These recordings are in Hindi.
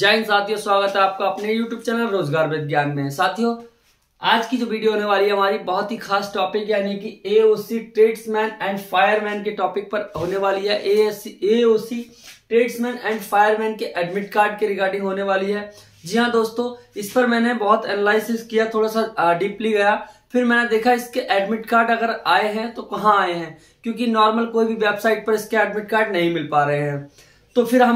जय हिंद साथियों, स्वागत है आपका अपने YouTube चैनल रोजगार विद ज्ञान में। साथियों, आज की जो वीडियो होने वाली है हमारी बहुत ही खास टॉपिक यानी कि AOC ट्रेड्समैन एंड फायरमैन के टॉपिक पर होने वाली है। AOC ट्रेड्समैन एंड फायरमैन के एडमिट कार्ड के रिगार्डिंग होने वाली है। जी हाँ दोस्तों, इस पर मैंने बहुत एनालिसिस किया, थोड़ा सा डीपली गया, फिर मैंने देखा इसके एडमिट कार्ड अगर आए हैं तो कहाँ आए हैं, क्योंकि नॉर्मल कोई भी वेबसाइट पर इसके एडमिट कार्ड नहीं मिल पा रहे हैं। तो फिर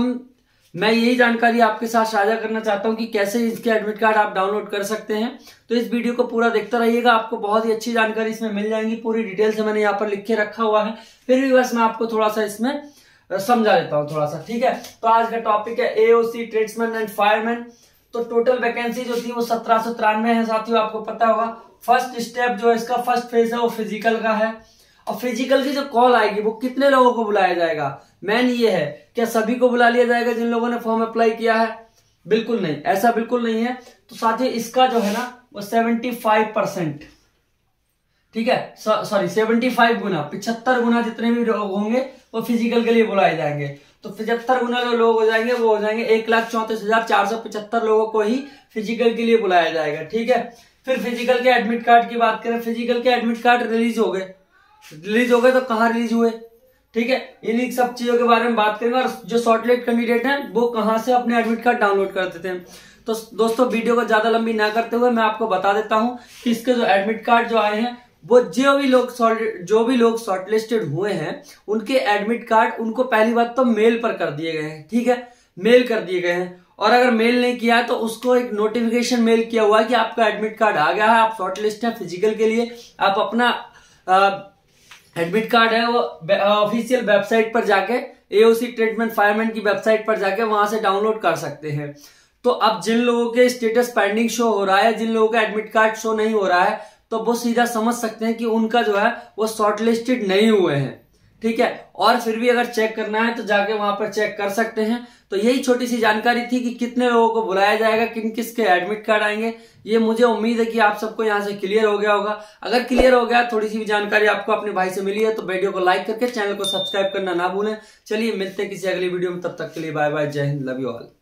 मैं यही जानकारी आपके साथ साझा करना चाहता हूं कि कैसे इसके एडमिट कार्ड आप डाउनलोड कर सकते हैं। तो इस वीडियो को पूरा देखता रहिएगा, आपको बहुत ही अच्छी जानकारी इसमें मिल जाएगी। पूरी डिटेल से मैंने यहाँ पर लिख के रखा हुआ है, फिर भी बस मैं आपको थोड़ा सा इसमें समझा देता हूँ थोड़ा सा, ठीक है। तो आज का टॉपिक है AOC ट्रेड्समैन एंड फायरमैन। तो टोटल वैकेंसी जो थी वो 1793 है साथियों, आपको पता होगा। फर्स्ट स्टेप जो है इसका, फर्स्ट फेज है वो फिजिकल का है, और फिजिकल की जो कॉल आएगी वो कितने लोगों को बुलाया जाएगा, मेन ये है। क्या सभी को बुला लिया जाएगा जिन लोगों ने फॉर्म अप्लाई किया है? बिल्कुल नहीं, ऐसा बिल्कुल नहीं है। तो साथियों इसका जो है ना वो 75%, ठीक है, सॉरी 75 गुना, 75 गुना जितने भी लोग होंगे वो फिजिकल के लिए बुलाए जाएंगे। तो 75 गुना जो लोग हो जाएंगे वो हो जाएंगे 1,34,475 लोगों को ही फिजिकल के लिए बुलाया जाएगा, ठीक है। फिर फिजिकल के एडमिट कार्ड की बात करें, फिजिकल के एडमिट कार्ड रिलीज हो गए तो कहाँ रिलीज हुए, ठीक है, इन सब चीजों के बारे में बात करेंगे। और जो शॉर्टलिस्ट कैंडिडेट हैं वो कहाँ से अपने एडमिट कार्ड डाउनलोड कर देते हैं। तो दोस्तों वीडियो को ज्यादा लंबी ना करते हुए मैं आपको बता देता हूं कि इसके जो एडमिट कार्ड जो आए हैं वो जो भी लोग शॉर्टलिस्टेड हुए हैं उनके एडमिट कार्ड उनको पहली बात तो मेल पर कर दिए गए हैं, ठीक है, मेल कर दिए गए हैं। और अगर मेल नहीं किया तो उसको एक नोटिफिकेशन मेल किया हुआ है कि आपका एडमिट कार्ड आ गया है, आप शॉर्टलिस्ट हैं फिजिकल के लिए। आप अपना एडमिट कार्ड है वो ऑफिशियल वेबसाइट पर जाके, AOC ट्रेड्समैन फायरमैन की वेबसाइट पर जाके वहां से डाउनलोड कर सकते हैं। तो अब जिन लोगों के स्टेटस पेंडिंग शो हो रहा है, जिन लोगों का एडमिट कार्ड शो नहीं हो रहा है, तो वो सीधा समझ सकते हैं कि उनका जो है वो शॉर्टलिस्टेड नहीं हुए हैं, ठीक है। और फिर भी अगर चेक करना है तो जाके वहां पर चेक कर सकते हैं। तो यही छोटी सी जानकारी थी कि कितने लोगों को बुलाया जाएगा, किन किस के एडमिट कार्ड आएंगे। ये मुझे उम्मीद है कि आप सबको यहाँ से क्लियर हो गया होगा। अगर क्लियर हो गया, थोड़ी सी भी जानकारी आपको अपने भाई से मिली है, तो वीडियो को लाइक करके चैनल को सब्सक्राइब करना ना भूलें। चलिए मिलते हैं किसी अगली वीडियो में, तब तक के लिए बाय बाय, जय हिंद, लव यू ऑल।